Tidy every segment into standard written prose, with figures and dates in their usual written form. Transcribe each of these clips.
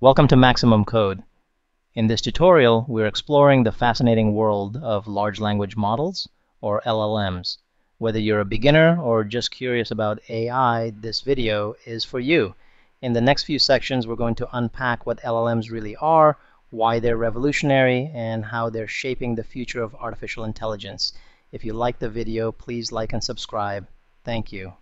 Welcome to Maximum Code. In this tutorial, we're exploring the fascinating world of large language models, or LLMs. Whether you're a beginner or just curious about AI, this video is for you. In the next few sections, we're going to unpack what LLMs really are, why they're revolutionary, and how they're shaping the future of artificial intelligence. If you like the video, please like and subscribe. Thank you.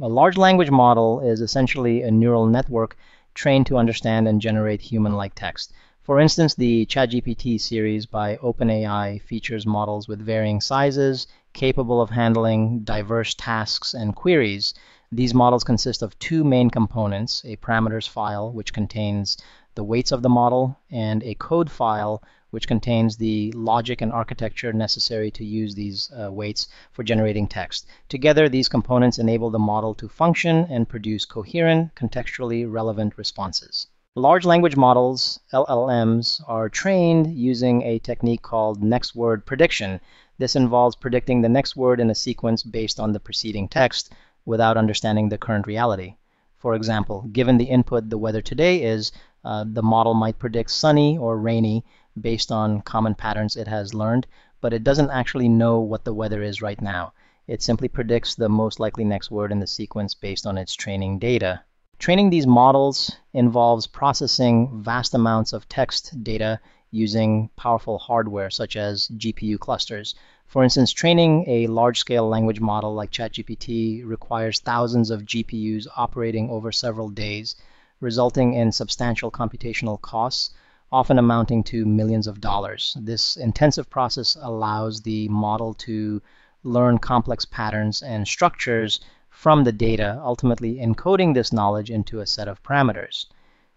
A large language model is essentially a neural network trained to understand and generate human-like text. For instance, the ChatGPT series by OpenAI features models with varying sizes, capable of handling diverse tasks and queries. These models consist of two main components, a parameters file, which contains the weights of the model, and a code file, which contains the logic and architecture necessary to use these weights for generating text. Together, these components enable the model to function and produce coherent, contextually relevant responses. Large language models, LLMs, are trained using a technique called next word prediction. This involves predicting the next word in a sequence based on the preceding text without understanding the current reality. For example, given the input the weather today is, the model might predict sunny or rainy based on common patterns it has learned, but it doesn't actually know what the weather is right now. It simply predicts the most likely next word in the sequence based on its training data. Training these models involves processing vast amounts of text data using powerful hardware such as GPU clusters. For instance, training a large-scale language model like ChatGPT requires thousands of GPUs operating over several days, resulting in substantial computational costs, often amounting to millions of dollars. This intensive process allows the model to learn complex patterns and structures from the data, ultimately encoding this knowledge into a set of parameters.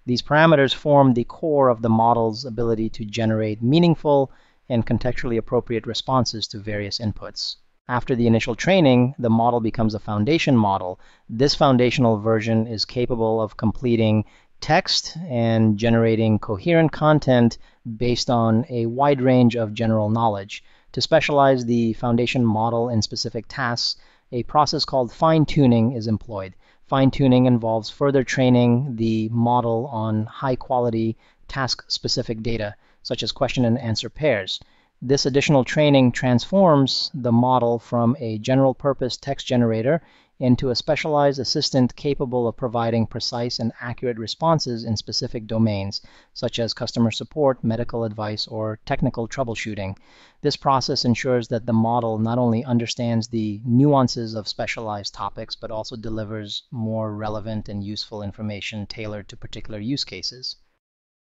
These parameters form the core of the model's ability to generate meaningful and contextually appropriate responses to various inputs. After the initial training, the model becomes a foundation model. This foundational version is capable of completing text and generating coherent content based on a wide range of general knowledge. To specialize the foundation model in specific tasks, a process called fine-tuning is employed. Fine-tuning involves further training the model on high-quality, task-specific data, such as question and answer pairs. This additional training transforms the model from a general-purpose text generator into a specialized assistant capable of providing precise and accurate responses in specific domains, such as customer support, medical advice, or technical troubleshooting. This process ensures that the model not only understands the nuances of specialized topics, but also delivers more relevant and useful information tailored to particular use cases.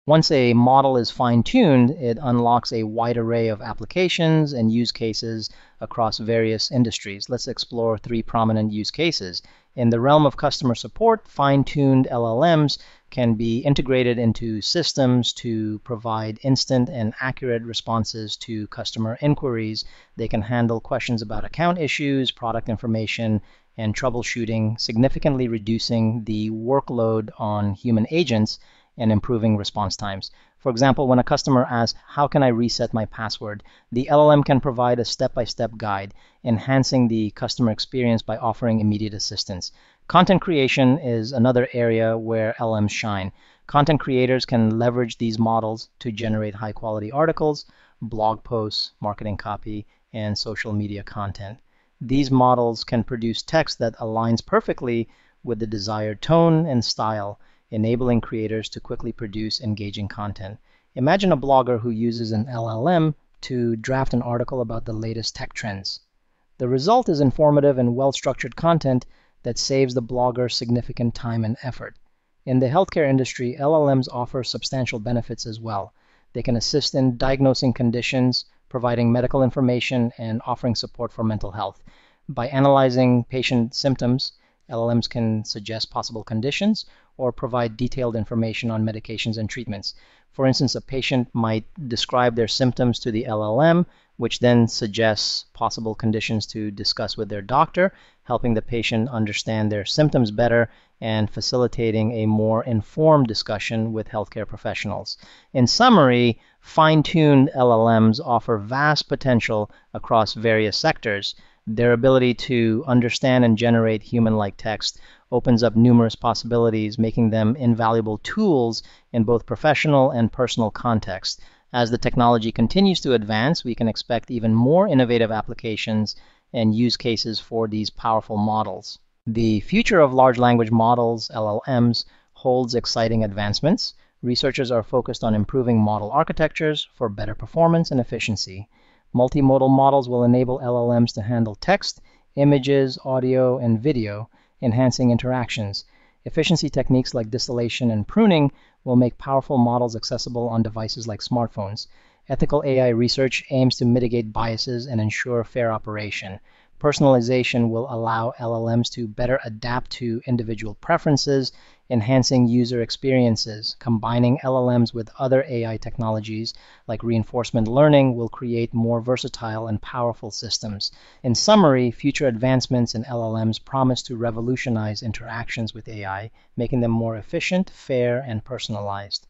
Once a model is fine-tuned, it unlocks a wide array of applications and use cases across various industries. Let's explore three prominent use cases. In the realm of customer support, fine-tuned LLMs can be integrated into systems to provide instant and accurate responses to customer inquiries. They can handle questions about account issues, product information, and troubleshooting, significantly reducing the workload on human agents and improving response times. For example, when a customer asks, "How can I reset my password?" the LLM can provide a step-by-step guide, enhancing the customer experience by offering immediate assistance. Content creation is another area where LLMs shine. Content creators can leverage these models to generate high-quality articles, blog posts, marketing copy, and social media content. These models can produce text that aligns perfectly with the desired tone and style, enabling creators to quickly produce engaging content. Imagine a blogger who uses an LLM to draft an article about the latest tech trends. The result is informative and well-structured content that saves the blogger significant time and effort. In the healthcare industry, LLMs offer substantial benefits as well. They can assist in diagnosing conditions, providing medical information, and offering support for mental health. By analyzing patient symptoms, LLMs can suggest possible conditions or provide detailed information on medications and treatments. For instance, a patient might describe their symptoms to the LLM, which then suggests possible conditions to discuss with their doctor, helping the patient understand their symptoms better and facilitating a more informed discussion with healthcare professionals. In summary, fine-tuned LLMs offer vast potential across various sectors. Their ability to understand and generate human-like text opens up numerous possibilities, making them invaluable tools in both professional and personal contexts. As the technology continues to advance, we can expect even more innovative applications and use cases for these powerful models. The future of large language models, LLMs, holds exciting advancements. Researchers are focused on improving model architectures for better performance and efficiency. Multimodal models will enable LLMs to handle text, images, audio, and video, enhancing interactions. Efficiency techniques like distillation and pruning will make powerful models accessible on devices like smartphones. Ethical AI research aims to mitigate biases and ensure fair operation. Personalization will allow LLMs to better adapt to individual preferences, enhancing user experiences. Combining LLMs with other AI technologies like reinforcement learning will create more versatile and powerful systems. In summary, future advancements in LLMs promise to revolutionize interactions with AI, making them more efficient, fair, and personalized.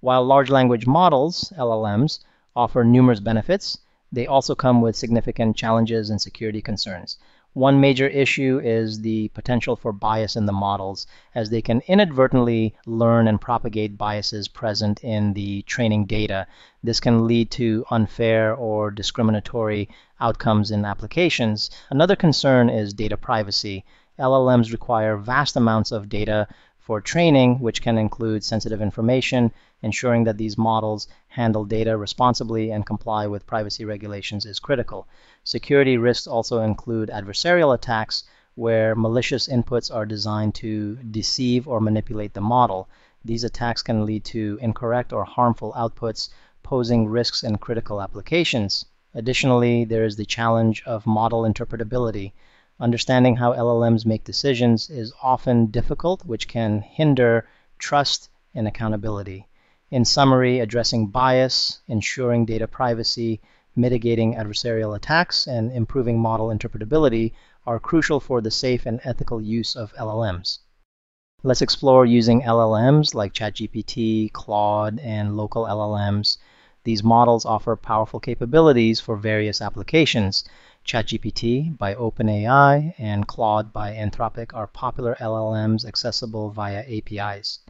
While large language models, LLMs, offer numerous benefits, they also come with significant challenges and security concerns. One major issue is the potential for bias in the models, as they can inadvertently learn and propagate biases present in the training data. This can lead to unfair or discriminatory outcomes in applications. Another concern is data privacy. LLMs require vast amounts of data for training, which can include sensitive information. Ensuring that these models handle data responsibly and comply with privacy regulations is critical. Security risks also include adversarial attacks, where malicious inputs are designed to deceive or manipulate the model. These attacks can lead to incorrect or harmful outputs, posing risks in critical applications. Additionally, there is the challenge of model interpretability. Understanding how LLMs make decisions is often difficult, which can hinder trust and accountability. In summary, addressing bias, ensuring data privacy, mitigating adversarial attacks, and improving model interpretability are crucial for the safe and ethical use of LLMs. Let's explore using LLMs like ChatGPT, Claude, and local LLMs. These models offer powerful capabilities for various applications. ChatGPT by OpenAI and Claude by Anthropic are popular LLMs accessible via APIs.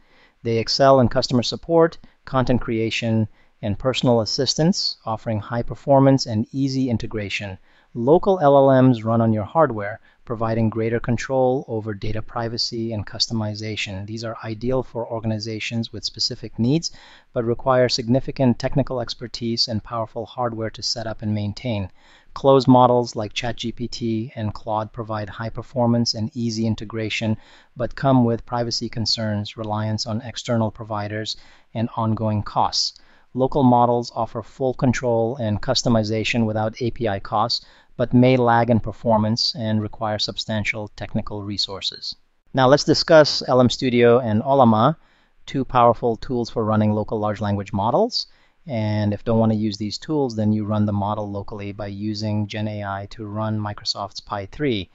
They excel in customer support, content creation, and personal assistance, offering high performance and easy integration. Local LLMs run on your hardware, providing greater control over data privacy and customization. These are ideal for organizations with specific needs, but require significant technical expertise and powerful hardware to set up and maintain. Closed models like ChatGPT and Claude provide high performance and easy integration, but come with privacy concerns, reliance on external providers, and ongoing costs. Local models offer full control and customization without API costs, but may lag in performance and require substantial technical resources. Now let's discuss LM Studio and Ollama, two powerful tools for running local large language models. And if you don't want to use these tools, then you run the model locally by using Gen AI to run Microsoft's Phi-3.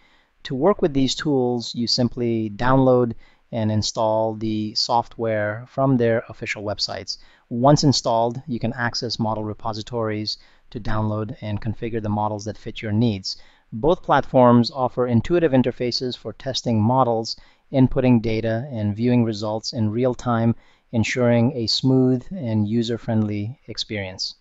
To work with these tools, you simply download and install the software from their official websites. Once installed, you can access model repositories to download and configure the models that fit your needs. Both platforms offer intuitive interfaces for testing models, inputting data, and viewing results in real time, ensuring a smooth and user-friendly experience.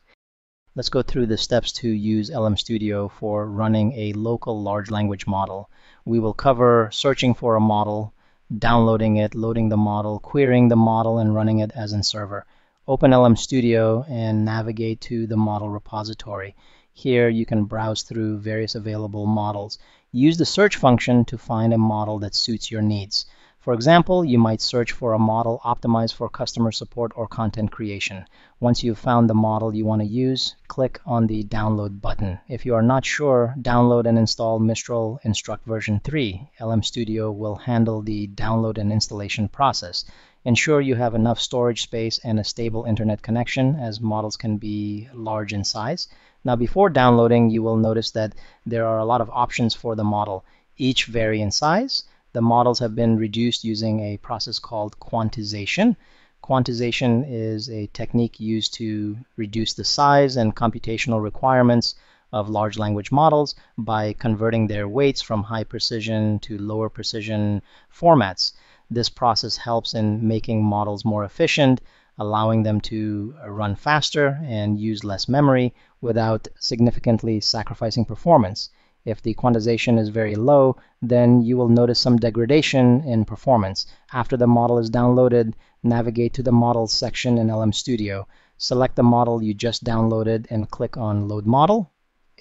Let's go through the steps to use LM Studio for running a local large language model. We will cover searching for a model, downloading it, loading the model, querying the model, and running it as in server. Open LM Studio and navigate to the model repository. Here you can browse through various available models. Use the search function to find a model that suits your needs. For example, you might search for a model optimized for customer support or content creation. Once you've found the model you want to use, click on the download button. If you are not sure, download and install Mistral Instruct version 3. LM Studio will handle the download and installation process. Ensure you have enough storage space and a stable internet connection, as models can be large in size. Now, before downloading, you will notice that there are a lot of options for the model. Each vary in size. The models have been reduced using a process called quantization. Quantization is a technique used to reduce the size and computational requirements of large language models by converting their weights from high precision to lower precision formats. This process helps in making models more efficient, allowing them to run faster and use less memory without significantly sacrificing performance. If the quantization is very low, then you will notice some degradation in performance. After the model is downloaded, navigate to the Models section in LM Studio. Select the model you just downloaded and click on Load Model.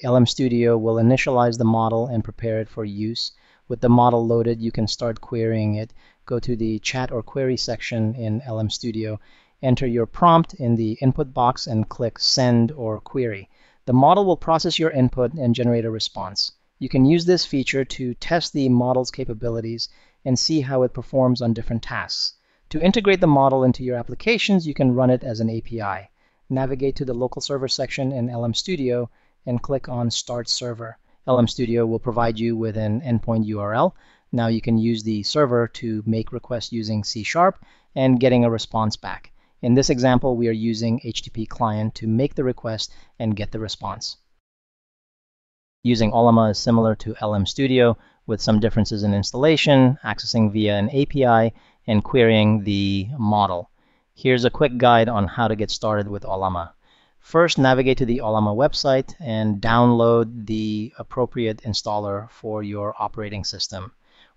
LM Studio will initialize the model and prepare it for use. With the model loaded, you can start querying it. Go to the Chat or Query section in LM Studio. Enter your prompt in the input box and click Send or Query. The model will process your input and generate a response. You can use this feature to test the model's capabilities and see how it performs on different tasks. To integrate the model into your applications, you can run it as an API. Navigate to the Local Server section in LM Studio and click on Start Server. LM Studio will provide you with an endpoint URL. Now you can use the server to make requests using C# and getting a response back. In this example, we are using HTTP client to make the request and get the response. Using Ollama is similar to LM Studio with some differences in installation, accessing via an API, and querying the model. Here's a quick guide on how to get started with Ollama. First, navigate to the Ollama website and download the appropriate installer for your operating system.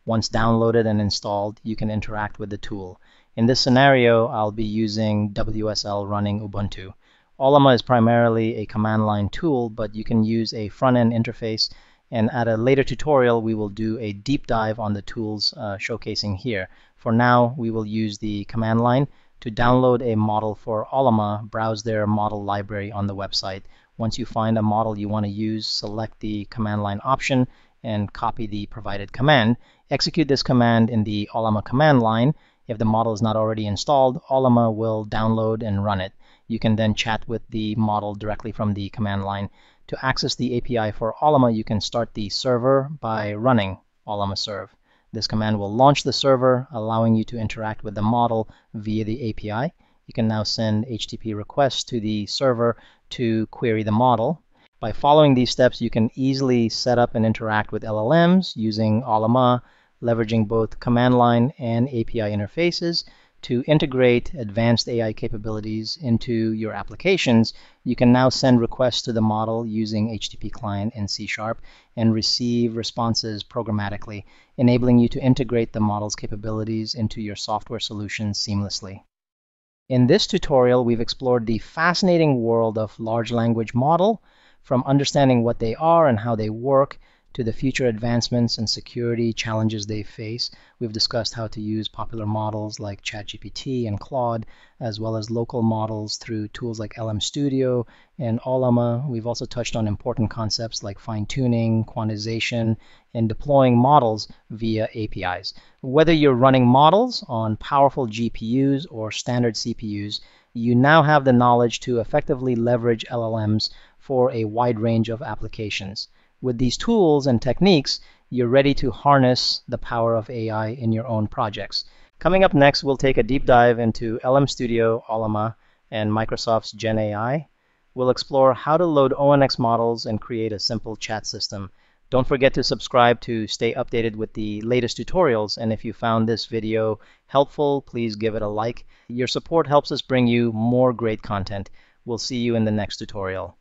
Once downloaded and installed, you can interact with the tool. In this scenario, I'll be using WSL running Ubuntu. Ollama is primarily a command line tool, but you can use a front-end interface, and at a later tutorial, we will do a deep dive on the tools showcasing here. For now, we will use the command line to download a model for Ollama. Browse their model library on the website. Once you find a model you want to use, select the command line option and copy the provided command. Execute this command in the Ollama command line. If the model is not already installed, Ollama will download and run it. You can then chat with the model directly from the command line. To access the API for Ollama, you can start the server by running Ollama serve. This command will launch the server, allowing you to interact with the model via the API. You can now send HTTP requests to the server to query the model. By following these steps, you can easily set up and interact with LLMs using Ollama, leveraging both command line and API interfaces. To integrate advanced AI capabilities into your applications, you can now send requests to the model using HTTP client and C# and receive responses programmatically, enabling you to integrate the model's capabilities into your software solutions seamlessly. In this tutorial, we've explored the fascinating world of large language model, from understanding what they are and how they work, to the future advancements and security challenges they face. We've discussed how to use popular models like ChatGPT and Claude, as well as local models through tools like LM Studio and Ollama. We've also touched on important concepts like fine-tuning, quantization, and deploying models via APIs. Whether you're running models on powerful GPUs or standard CPUs, you now have the knowledge to effectively leverage LLMs for a wide range of applications. With these tools and techniques, you're ready to harness the power of AI in your own projects. Coming up next, we'll take a deep dive into LM Studio, Ollama, and Microsoft's Gen AI. We'll explore how to load ONNX models and create a simple chat system. Don't forget to subscribe to stay updated with the latest tutorials. And if you found this video helpful, please give it a like. Your support helps us bring you more great content. We'll see you in the next tutorial.